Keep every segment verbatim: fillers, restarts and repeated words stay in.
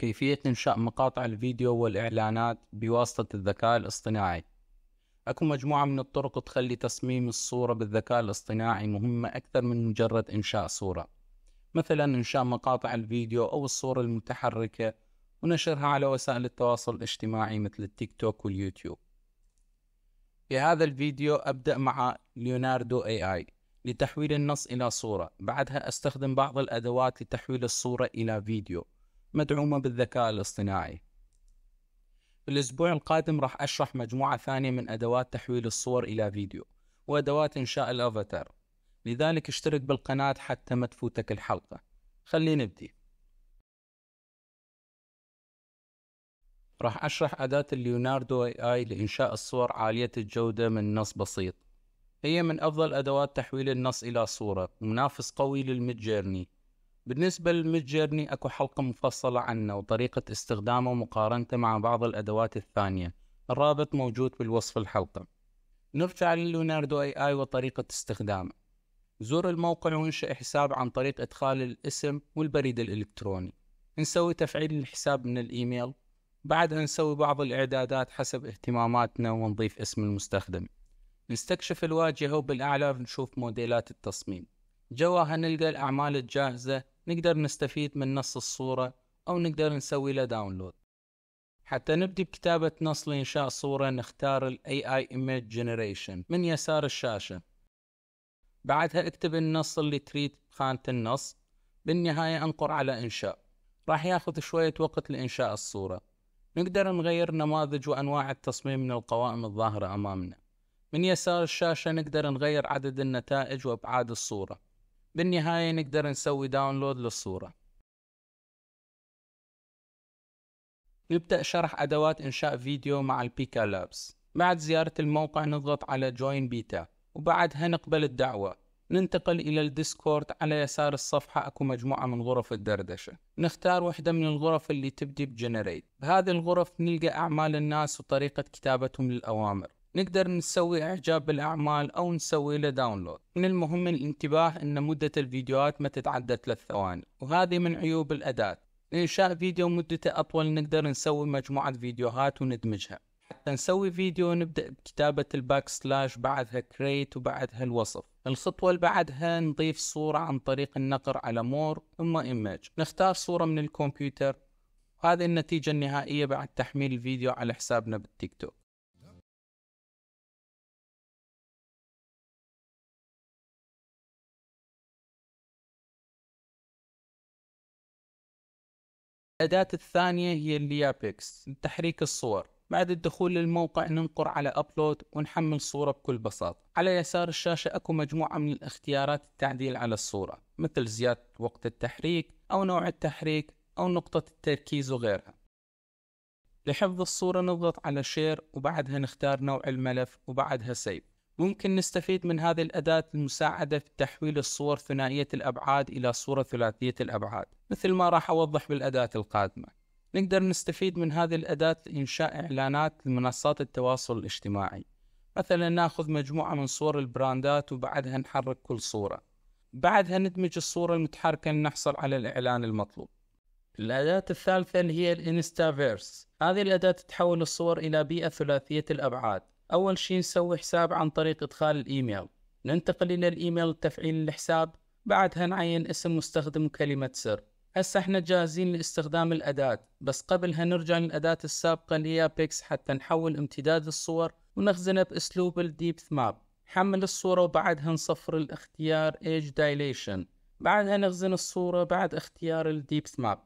كيفية إنشاء مقاطع الفيديو والإعلانات بواسطة الذكاء الاصطناعي. أكو مجموعة من الطرق تخلي تصميم الصورة بالذكاء الاصطناعي مهمة أكثر من مجرد إنشاء صورة، مثلا إنشاء مقاطع الفيديو أو الصورة المتحركة ونشرها على وسائل التواصل الاجتماعي مثل التيك توك واليوتيوب. في هذا الفيديو أبدأ مع ليوناردو إيه آي لتحويل النص إلى صورة، بعدها أستخدم بعض الأدوات لتحويل الصورة إلى فيديو مدعومة بالذكاء الاصطناعي. في الأسبوع القادم راح أشرح مجموعة ثانية من أدوات تحويل الصور إلى فيديو وأدوات إنشاء الأفاتار، لذلك اشترك بالقناة حتى ما تفوتك الحلقة. خلينا نبدي. راح أشرح أداة الليوناردو إيه آي لإنشاء الصور عالية الجودة من نص بسيط. هي من أفضل أدوات تحويل النص إلى صورة، منافس قوي للميد جيرني. بالنسبة للميد جيرني أكو حلقة مفصلة عنه وطريقة استخدامه ومقارنته مع بعض الأدوات الثانية، الرابط موجود بالوصف الحلقة. نرجع لليوناردو إيه آي وطريقة استخدامه. زور الموقع وانشئ حساب عن طريق إدخال الاسم والبريد الإلكتروني. نسوي تفعيل الحساب من الإيميل، بعدها نسوي بعض الإعدادات حسب اهتماماتنا ونضيف اسم المستخدم. نستكشف الواجهة وبالأعلى نشوف موديلات التصميم، جواها نلقى الأعمال الجاهزة نقدر نستفيد من نص الصورة أو نقدر نسوي له داونلود. حتى نبدي بكتابة نص لإنشاء صورة نختار ال إيه آي Image Generation من يسار الشاشة، بعدها اكتب النص اللي تريد بخانة النص، بالنهاية انقر على إنشاء. راح ياخذ شوية وقت لإنشاء الصورة. نقدر نغير نماذج وأنواع التصميم من القوائم الظاهرة أمامنا. من يسار الشاشة نقدر نغير عدد النتائج وأبعاد الصورة، بالنهاية نقدر نسوي داونلود للصورة. نبدأ شرح أدوات إنشاء فيديو مع البيكا لابس. بعد زيارة الموقع نضغط على جوين بيتا وبعدها نقبل الدعوة. ننتقل إلى الديسكورد. على يسار الصفحة أكو مجموعة من غرف الدردشة، نختار واحدة من الغرف اللي تبدي بجنريت. بهذه الغرف نلقى أعمال الناس وطريقة كتابتهم للأوامر، نقدر نسوي إعجاب بالأعمال أو نسوي له داونلود. من المهم الانتباه أن مدة الفيديوهات ما تتعدى ثلاث ثواني، وهذه من عيوب الأداة. لإنشاء فيديو مدته أطول نقدر نسوي مجموعة فيديوهات وندمجها. حتى نسوي فيديو نبدأ بكتابة الباك سلاش، بعدها كريت وبعدها الوصف. الخطوة اللي بعدها نضيف صورة عن طريق النقر على مور ثم إيميج. نختار صورة من الكمبيوتر، وهذه النتيجة النهائية بعد تحميل الفيديو على حسابنا بالتيك توك. الأداة الثانية هي LeiaPix لتحريك الصور. بعد الدخول للموقع ننقر على أبلود ونحمل صورة بكل بساطة. على يسار الشاشة أكو مجموعة من الاختيارات التعديل على الصورة، مثل زيادة وقت التحريك أو نوع التحريك أو نقطة التركيز وغيرها. لحفظ الصورة نضغط على شير وبعدها نختار نوع الملف وبعدها سيف. ممكن نستفيد من هذه الأداة المساعدة في تحويل الصور ثنائية الأبعاد إلى صورة ثلاثية الأبعاد، مثل ما راح أوضح بالأداة القادمة. نقدر نستفيد من هذه الأداة لإنشاء إعلانات لمنصات التواصل الاجتماعي. مثلا ناخذ مجموعة من صور البراندات وبعدها نحرك كل صورة، بعدها ندمج الصورة المتحركة لنحصل على الإعلان المطلوب. الأداة الثالثة اللي هي الإنستافيرس. هذه الأداة تحول الصور إلى بيئة ثلاثية الأبعاد. أول شي نسوي حساب عن طريق إدخال الإيميل، ننتقل إلى الإيميل لتفعيل الحساب، بعدها نعين اسم مستخدم وكلمة سر. هسه احنا جاهزين لاستخدام الأداة، بس قبلها نرجع للأداة السابقة LeiaPix حتى نحول امتداد الصور ونخزنه بأسلوب الديب ماب. نحمل الصورة وبعدها نصفر الاختيار Age Dilation، بعدها نخزن الصورة بعد اختيار الديب ماب.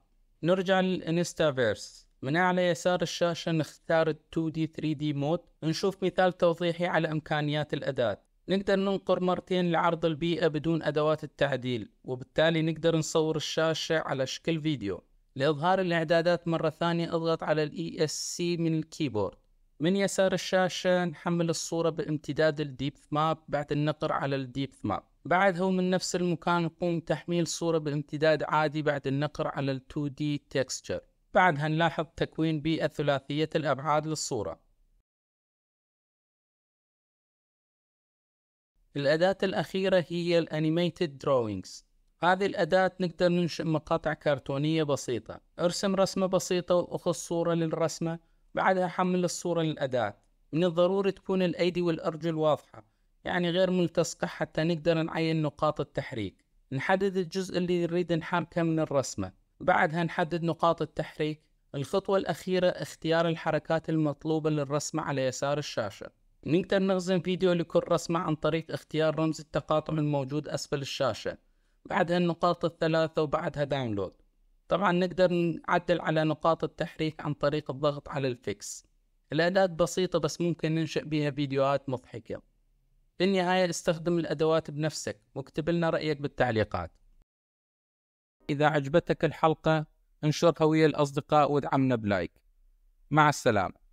نرجع للإنستافيرس، من على يسار الشاشة نختار ال تو دي ثري دي مود. نشوف مثال توضيحي على إمكانيات الأداة. نقدر ننقر مرتين لعرض البيئة بدون أدوات التعديل، وبالتالي نقدر نصور الشاشة على شكل فيديو. لإظهار الإعدادات مرة ثانية اضغط على ال إي إس سي من الكيبورد. من يسار الشاشة نحمل الصورة بامتداد الديب ماب بعد النقر على الديب ماب، بعدها من نفس المكان نقوم تحميل صورة بامتداد عادي بعد النقر على ال تو دي texture، بعدها نلاحظ تكوين بيئة ثلاثية الأبعاد للصورة. الأداة الأخيرة هي الأنيميتد دروينجز. هذه الأداة نقدر ننشئ مقاطع كرتونية بسيطة. ارسم رسمة بسيطة وأخذ صورة للرسمة، بعدها حمل الصورة للأداة. من الضروري تكون الأيدي والأرجل واضحة، يعني غير ملتصقة، حتى نقدر نعين نقاط التحريك. نحدد الجزء اللي نريد نحركه من الرسمة، بعدها نحدد نقاط التحريك. الخطوة الأخيرة اختيار الحركات المطلوبة للرسمة على يسار الشاشة. نقدر نخزن فيديو لكل رسمة عن طريق اختيار رمز التقاطع الموجود أسفل الشاشة، بعدها النقاط الثلاثة وبعدها داونلود. طبعا نقدر نعدل على نقاط التحريك عن طريق الضغط على الفيكس. الأداة بسيطة بس ممكن ننشئ بها فيديوهات مضحكة. في النهاية استخدم الأدوات بنفسك واكتب لنا رأيك بالتعليقات. إذا عجبتك الحلقة انشرها ويا الأصدقاء وادعمنا بلايك. مع السلامة.